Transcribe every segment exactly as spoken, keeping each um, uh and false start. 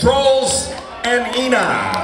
Troels and Ina.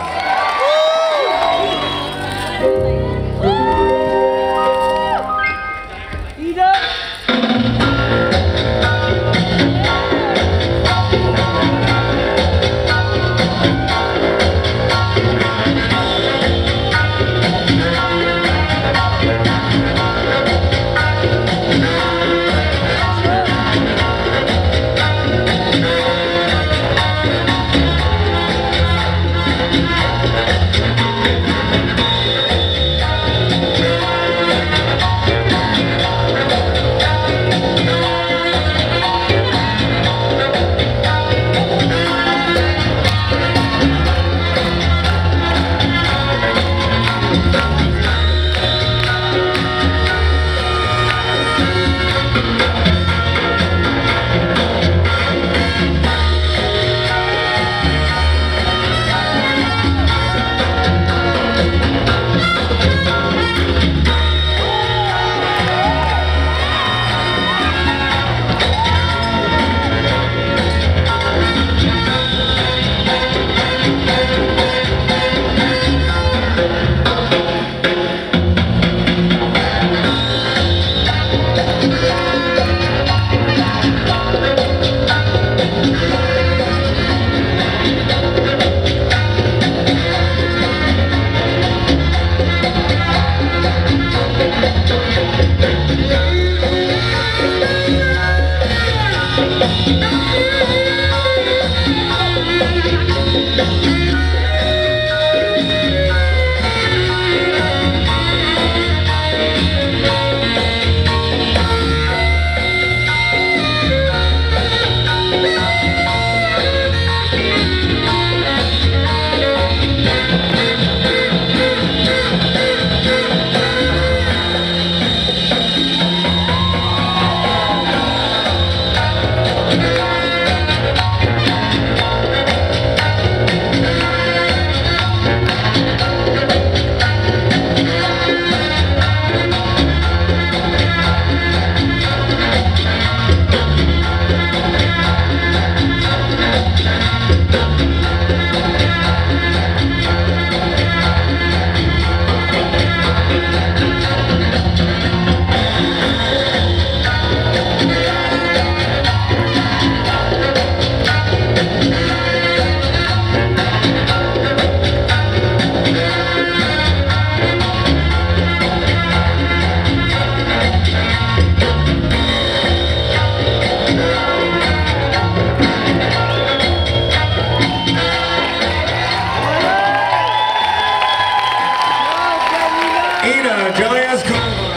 Ina Jeliazkova.